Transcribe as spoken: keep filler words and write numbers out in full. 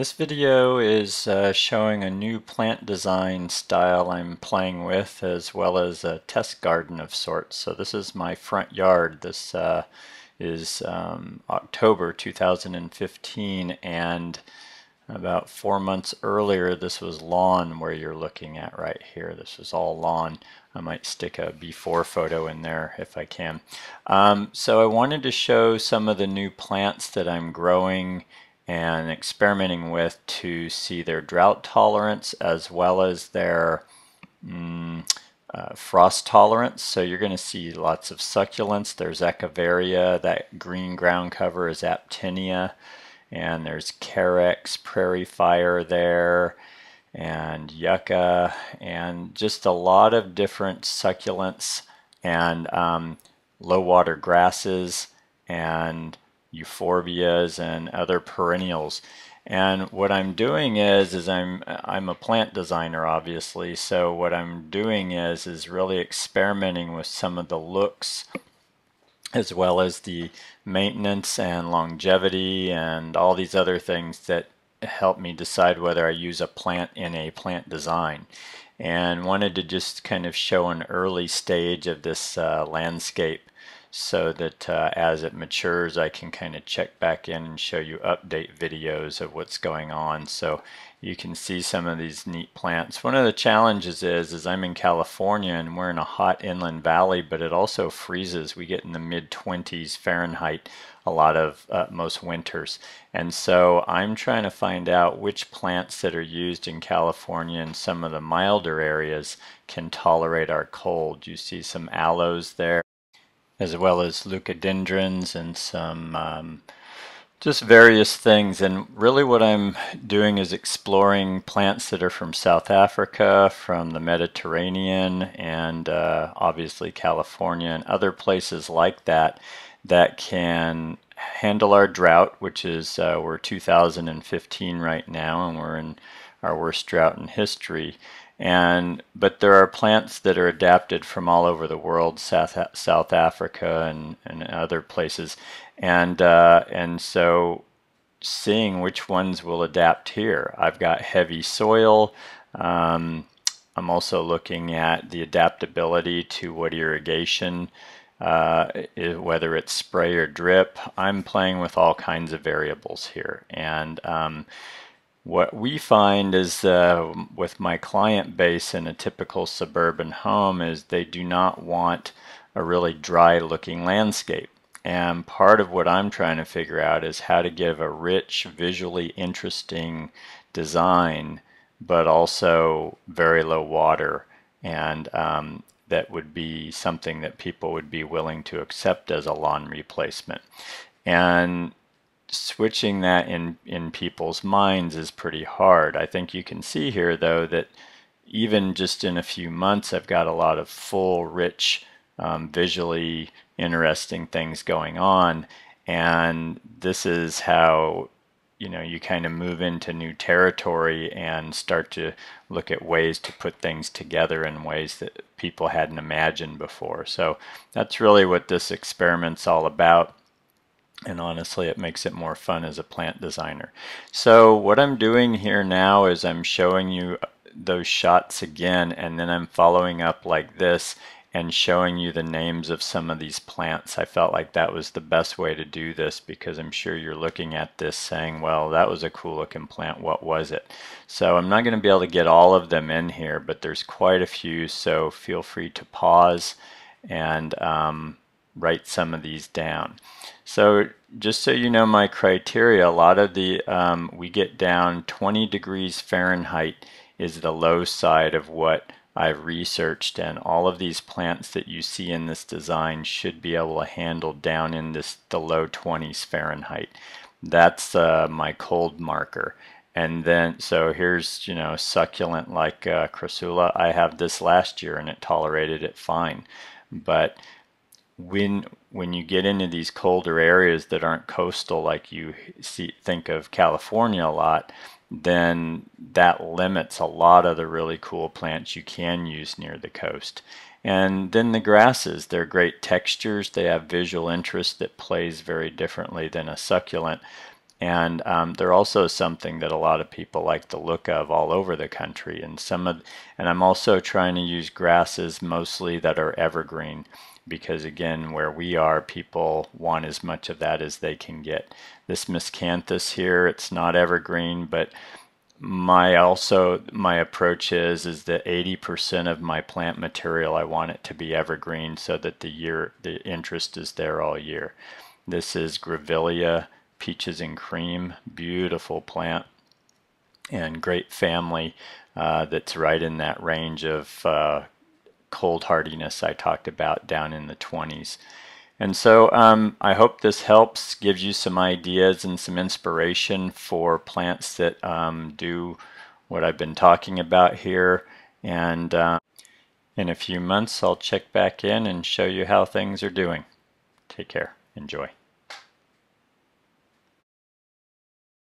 This video is uh, showing a new plant design style I'm playing with, as well as a test garden of sorts. So this is my front yard. This uh, is um, October two thousand fifteen, and about four months earlier this was lawn where you're looking at right here. This was all lawn. I might stick a before photo in there if I can. Um, so I wanted to show some of the new plants that I'm growing and experimenting with to see their drought tolerance as well as their mm, uh, frost tolerance. So you're going to see lots of succulents. There's Echeveria, that green ground cover is Aptinia, and there's Carex prairie fire there, and yucca, and just a lot of different succulents, and um, low water grasses, and euphorbias, and other perennials. And what I'm doing is is I'm I'm a plant designer, obviously, so what I'm doing is is really experimenting with some of the looks as well as the maintenance and longevity and all these other things that help me decide whether I use a plant in a plant design. And wanted to just kind of show an early stage of this uh, landscape, so that uh, as it matures I can kind of check back in and show you update videos of what's going on, so you can see some of these neat plants. One of the challenges is is I'm in California and we're in a hot inland valley, but it also freezes. We get in the mid twenties Fahrenheit a lot of uh, most winters, and so I'm trying to find out which plants that are used in California and some of the milder areas can tolerate our cold. You see some aloes there, as well as leucodendrons and some um, just various things. And really what I'm doing is exploring plants that are from South Africa, from the Mediterranean, and uh, obviously California and other places like that that can handle our drought, which is uh, we're two thousand fifteen right now, and we're in our worst drought in history. And but there are plants that are adapted from all over the world, South South Africa and and other places, and uh, and so seeing which ones will adapt here. I've got heavy soil. Um, I'm also looking at the adaptability to what irrigation, uh, whether it's spray or drip. I'm playing with all kinds of variables here, and. Um, What we find is uh, with my client base in a typical suburban home is they do not want a really dry looking landscape. And part of what I'm trying to figure out is how to give a rich, visually interesting design, but also very low water, and um, that would be something that people would be willing to accept as a lawn replacement. And switching that in in people's minds is pretty hard. I think you can see here though that even just in a few months I've got a lot of full, rich, um, visually interesting things going on, and this is how, you know, you kind of move into new territory and start to look at ways to put things together in ways that people hadn't imagined before. So that's really what this experiment's all about. And honestly, it makes it more fun as a plant designer. So what I'm doing here now is I'm showing you those shots again, and then I'm following up like this and showing you the names of some of these plants. I felt like that was the best way to do this, because I'm sure you're looking at this saying, well, that was a cool looking plant, what was it? So I'm not going to be able to get all of them in here, but there's quite a few, so feel free to pause and um, write some of these down. So just so you know my criteria, a lot of the, um, we get down twenty degrees Fahrenheit is the low side of what I've researched, and all of these plants that you see in this design should be able to handle down in this the low twenties Fahrenheit. That's uh, my cold marker. And then, so here's, you know, succulent like uh, Crassula. I have this last year and it tolerated it fine. But when when you get into these colder areas that aren't coastal, like you see think of California a lot, then that limits a lot of the really cool plants you can use near the coast. And then the grasses, they're great textures, they have visual interest that plays very differently than a succulent, And um, they're also something that a lot of people like the look of all over the country. And some of, and I'm also trying to use grasses mostly that are evergreen, because again, where we are, people want as much of that as they can get. This Miscanthus here, it's not evergreen, but my also my approach is is that eighty percent of my plant material, I want it to be evergreen so that the year the interest is there all year. This is Grevillea peaches and cream, beautiful plant and great family uh, that's right in that range of uh, cold hardiness I talked about down in the twenties. And so um, I hope this helps, gives you some ideas and some inspiration for plants that um, do what I've been talking about here. And uh, in a few months I'll check back in and show you how things are doing. Take care. Enjoy.